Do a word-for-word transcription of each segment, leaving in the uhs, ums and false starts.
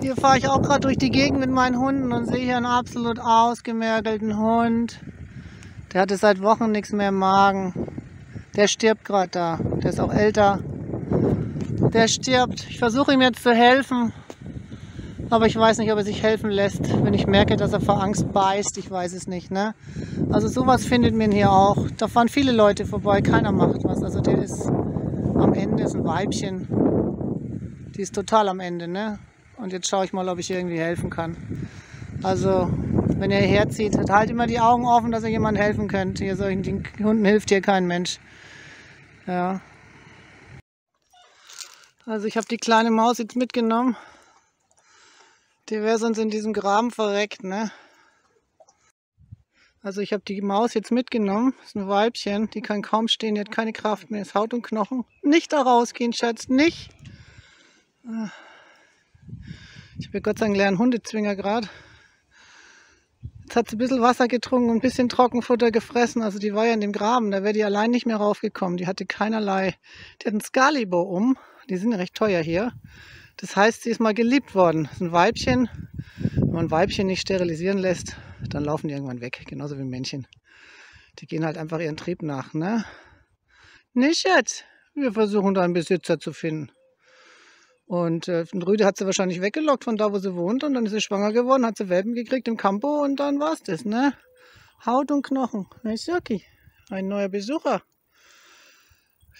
Hier fahre ich auch gerade durch die Gegend mit meinen Hunden und sehe hier einen absolut ausgemergelten Hund. Der hatte seit Wochen nichts mehr im Magen. Der stirbt gerade da. Der ist auch älter. Der stirbt. Ich versuche ihm jetzt zu helfen, aber ich weiß nicht, ob er sich helfen lässt, wenn ich merke, dass er vor Angst beißt. Ich weiß es nicht, ne? Also sowas findet man hier auch. Da fahren viele Leute vorbei. Keiner macht was. Also der ist am Ende, ist ein Weibchen. Die ist total am Ende, ne? Und jetzt schaue ich mal, ob ich irgendwie helfen kann. Also, wenn ihr herzieht, halt immer die Augen offen, dass ihr jemandem helfen könnt. Hier solchen den Hunden hilft hier kein Mensch. Ja. Also ich habe die kleine Maus jetzt mitgenommen. Die wäre sonst in diesem Graben verreckt, ne? Also ich habe die Maus jetzt mitgenommen. Das ist ein Weibchen, die kann kaum stehen, die hat keine Kraft mehr. Ist Haut und Knochen. Nicht da rausgehen, Schatz, nicht! Ich habe Gott sei Dank einen Hundezwinger gerade. Jetzt hat sie ein bisschen Wasser getrunken und ein bisschen Trockenfutter gefressen. Also die war ja in dem Graben, da wäre die allein nicht mehr raufgekommen. Die hatte keinerlei, die hat einen Skalibo um. Die sind recht teuer hier. Das heißt, sie ist mal geliebt worden. Das ist ein Weibchen. Wenn man ein Weibchen nicht sterilisieren lässt, dann laufen die irgendwann weg. Genauso wie Männchen. Die gehen halt einfach ihren Trieb nach, ne? Nicht jetzt. Wir versuchen da einen Besitzer zu finden. Und äh, ein Rüde hat sie wahrscheinlich weggelockt von da, wo sie wohnt. Und dann ist sie schwanger geworden, hat sie Welpen gekriegt im Campo und dann war's das, ne? Haut und Knochen. Naisaki, ein neuer Besucher.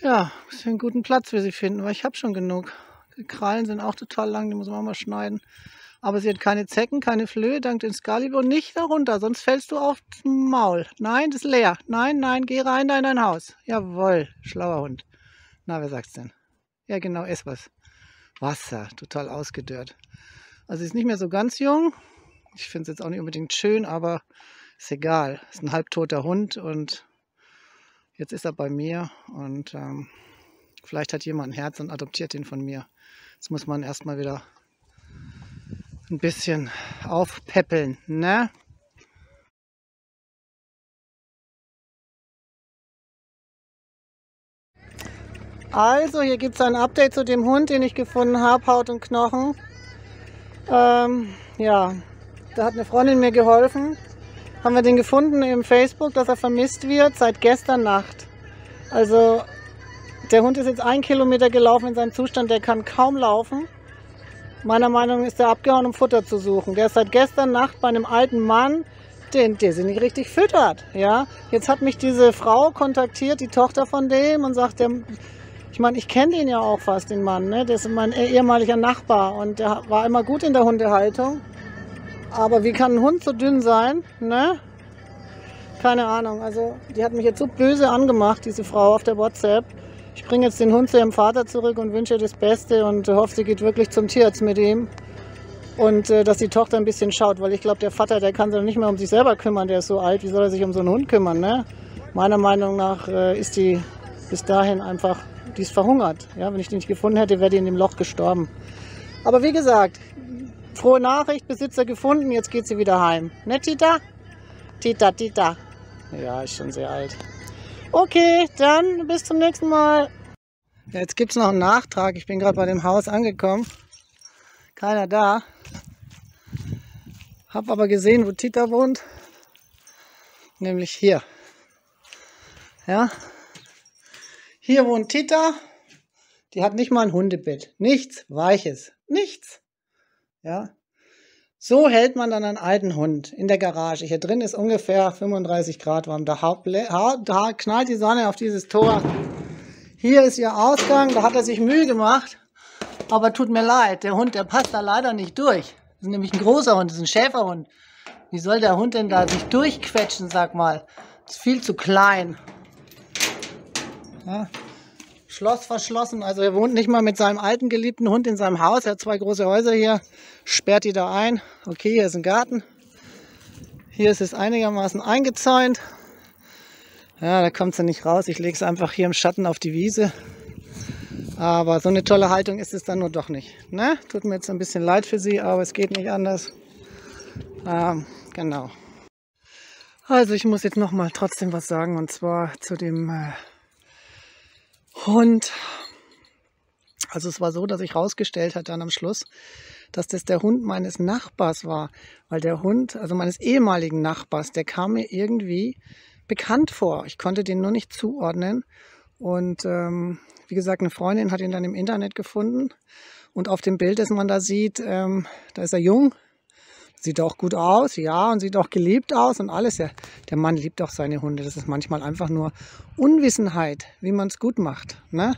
Ja, muss einen guten Platz für sie finden, weil ich habe schon genug. Die Krallen sind auch total lang, die muss man auch mal schneiden. Aber sie hat keine Zecken, keine Flöhe, dank dem Skalibur. Nicht darunter, sonst fällst du aufs Maul. Nein, das ist leer. Nein, nein, geh rein da in dein Haus. Jawohl, schlauer Hund. Na, wer sagt's denn? Ja genau, ess was. Wasser, total ausgedörrt. Also sie ist nicht mehr so ganz jung. Ich finde es jetzt auch nicht unbedingt schön, aber ist egal. Ist ein halbtoter Hund und jetzt ist er bei mir und ähm, vielleicht hat jemand ein Herz und adoptiert ihn von mir. Jetzt muss man erstmal wieder ein bisschen aufpäppeln, ne? Also, hier gibt es ein Update zu dem Hund, den ich gefunden habe, Haut und Knochen. Ähm, ja, da hat eine Freundin mir geholfen. Haben wir den gefunden im Facebook, dass er vermisst wird, seit gestern Nacht. Also, der Hund ist jetzt einen Kilometer gelaufen in seinem Zustand, der kann kaum laufen. Meiner Meinung nach ist er abgehauen, um Futter zu suchen. Der ist seit gestern Nacht bei einem alten Mann, den, der sie nicht richtig füttert. Ja? Jetzt hat mich diese Frau kontaktiert, die Tochter von dem, und sagt, der... Ich meine, ich kenne den ja auch fast, den Mann, ne? Der ist mein ehemaliger Nachbar und der war immer gut in der Hundehaltung. Aber wie kann ein Hund so dünn sein, ne? Keine Ahnung, also die hat mich jetzt so böse angemacht, diese Frau auf der WhatsApp. Ich bringe jetzt den Hund zu ihrem Vater zurück und wünsche ihr das Beste und hoffe, sie geht wirklich zum Tierarzt mit ihm. Und äh, dass die Tochter ein bisschen schaut, weil ich glaube, der Vater, der kann sich doch nicht mehr um sich selber kümmern, der ist so alt, wie soll er sich um so einen Hund kümmern, ne? Meiner Meinung nach äh, ist die bis dahin einfach... Die ist verhungert. Ja, wenn ich die nicht gefunden hätte, wäre die in dem Loch gestorben. Aber wie gesagt, frohe Nachricht, Besitzer gefunden, jetzt geht sie wieder heim. Ne, Tita? Tita, Tita. Ja, ist schon sehr alt. Okay, dann bis zum nächsten Mal. Ja, jetzt gibt es noch einen Nachtrag. Ich bin gerade bei dem Haus angekommen. Keiner da. Hab aber gesehen, wo Tita wohnt. Nämlich hier. Ja. Hier wohnt Tita, die hat nicht mal ein Hundebett, nichts Weiches, nichts. Ja. So hält man dann einen alten Hund in der Garage. Hier drin ist ungefähr fünfunddreißig Grad warm, da, da knallt die Sonne auf dieses Tor. Hier ist ihr Ausgang, da hat er sich Mühe gemacht, aber tut mir leid, der Hund, der passt da leider nicht durch. Das ist nämlich ein großer Hund, das ist ein Schäferhund. Wie soll der Hund denn da sich durchquetschen, sag mal, das ist viel zu klein. Ja. Schloss verschlossen, also er wohnt nicht mal mit seinem alten geliebten Hund in seinem Haus, er hat zwei große Häuser hier, sperrt die da ein. Okay, hier ist ein Garten, hier ist es einigermaßen eingezäunt, ja, da kommt sie nicht raus, ich lege es einfach hier im Schatten auf die Wiese, aber so eine tolle Haltung ist es dann nur doch nicht, ne? Tut mir jetzt ein bisschen leid für sie, aber es geht nicht anders, ähm, genau. Also ich muss jetzt nochmal trotzdem was sagen, und zwar zu dem... Äh, Hund Also es war so, dass ich rausgestellt hat dann am Schluss, dass das der Hund meines Nachbars war, weil der Hund, also meines ehemaligen Nachbars, der kam mir irgendwie bekannt vor. Ich konnte den nur nicht zuordnen und ähm, wie gesagt, eine Freundin hat ihn dann im Internet gefunden und auf dem Bild, das man da sieht, ähm, da ist er jung, sieht auch gut aus, ja, und sieht auch geliebt aus und alles. Ja, der Mann liebt auch seine Hunde, das ist manchmal einfach nur Unwissenheit, wie man es gut macht, ne?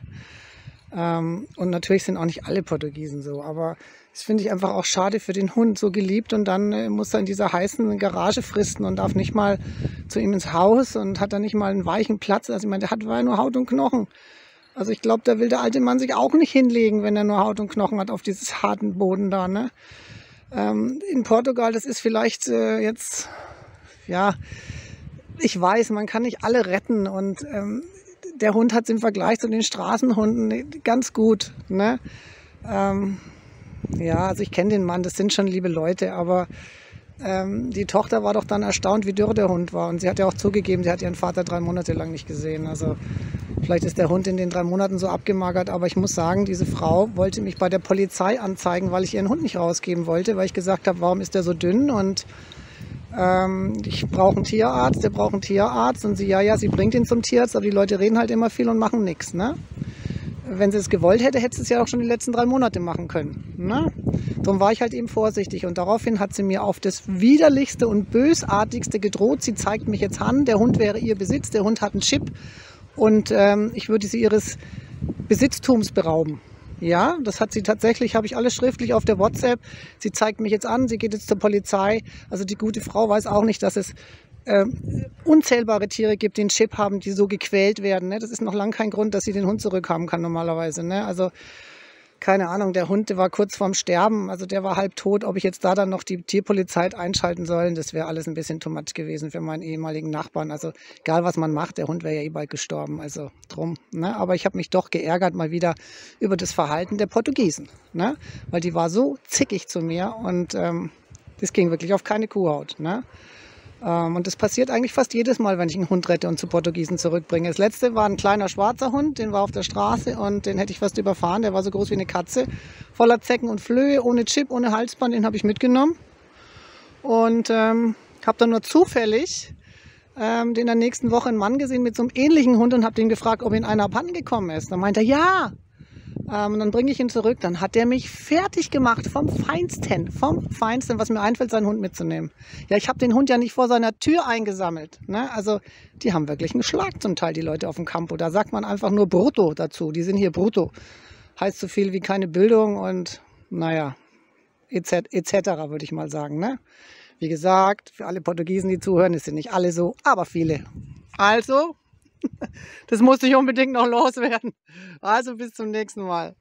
Und natürlich sind auch nicht alle Portugiesen so, aber das finde ich einfach auch schade für den Hund, so geliebt, und dann muss er in dieser heißen Garage fristen und darf nicht mal zu ihm ins Haus und hat dann nicht mal einen weichen Platz. Also ich meine, der hat nur Haut und Knochen. Also ich glaube, da will der alte Mann sich auch nicht hinlegen, wenn er nur Haut und Knochen hat auf dieses harten Boden da, ne? Ähm, in Portugal, das ist vielleicht äh, jetzt, ja, ich weiß, man kann nicht alle retten und ähm, der Hund hat es im Vergleich zu den Straßenhunden ganz gut, ne? Ähm, ja, also ich kenne den Mann, das sind schon liebe Leute, aber ähm, die Tochter war doch dann erstaunt, wie dürr der Hund war. Und sie hat ja auch zugegeben, sie hat ihren Vater drei Monate lang nicht gesehen. Also vielleicht ist der Hund in den drei Monaten so abgemagert, aber ich muss sagen, diese Frau wollte mich bei der Polizei anzeigen, weil ich ihren Hund nicht rausgeben wollte, weil ich gesagt habe, warum ist der so dünn und ich brauche einen Tierarzt, der braucht einen Tierarzt, und sie, ja, ja, sie bringt ihn zum Tierarzt, aber die Leute reden halt immer viel und machen nichts, ne? Wenn sie es gewollt hätte, hätte sie es ja auch schon die letzten drei Monate machen können, ne? Darum war ich halt eben vorsichtig, und daraufhin hat sie mir auf das Widerlichste und Bösartigste gedroht, sie zeigt mich jetzt an, der Hund wäre ihr Besitz, der Hund hat einen Chip und ähm, ich würde sie ihres Besitztums berauben. Ja, das hat sie tatsächlich, habe ich alles schriftlich auf der WhatsApp. Sie zeigt mich jetzt an, sie geht jetzt zur Polizei. Also die gute Frau weiß auch nicht, dass es äh, unzählbare Tiere gibt, die einen Chip haben, die so gequält werden, ne? Das ist noch lange kein Grund, dass sie den Hund zurückhaben kann normalerweise, ne? Also keine Ahnung, der Hund, der war kurz vorm Sterben, also der war halb tot. Ob ich jetzt da dann noch die Tierpolizei einschalten sollen, das wäre alles ein bisschen too much gewesen für meinen ehemaligen Nachbarn. Also egal, was man macht, der Hund wäre ja eh bald gestorben, also drum, ne? Aber ich habe mich doch geärgert mal wieder über das Verhalten der Portugiesen, ne? Weil die war so zickig zu mir und ähm, das ging wirklich auf keine Kuhhaut, ne? Und das passiert eigentlich fast jedes Mal, wenn ich einen Hund rette und zu Portugiesen zurückbringe. Das letzte war ein kleiner schwarzer Hund, den war auf der Straße und den hätte ich fast überfahren. Der war so groß wie eine Katze, voller Zecken und Flöhe, ohne Chip, ohne Halsband. Den habe ich mitgenommen und ähm, habe dann nur zufällig ähm, den in der nächsten Woche einen Mann gesehen mit so einem ähnlichen Hund und habe den gefragt, ob ihm einer abhanden gekommen ist. Dann meinte er, ja. Ähm, und dann bringe ich ihn zurück. Dann hat der mich fertig gemacht vom Feinsten, vom Feinsten, was mir einfällt, seinen Hund mitzunehmen. Ja, ich habe den Hund ja nicht vor seiner Tür eingesammelt, ne? Also die haben wirklich einen Schlag zum Teil, die Leute auf dem Campo. Da sagt man einfach nur brutto dazu. Die sind hier brutto. Heißt so viel wie keine Bildung und naja, et cetera et cetera würde ich mal sagen, ne? Wie gesagt, für alle Portugiesen, die zuhören, es sind nicht alle so, aber viele. Also... Das musste ich unbedingt noch loswerden. Also bis zum nächsten Mal.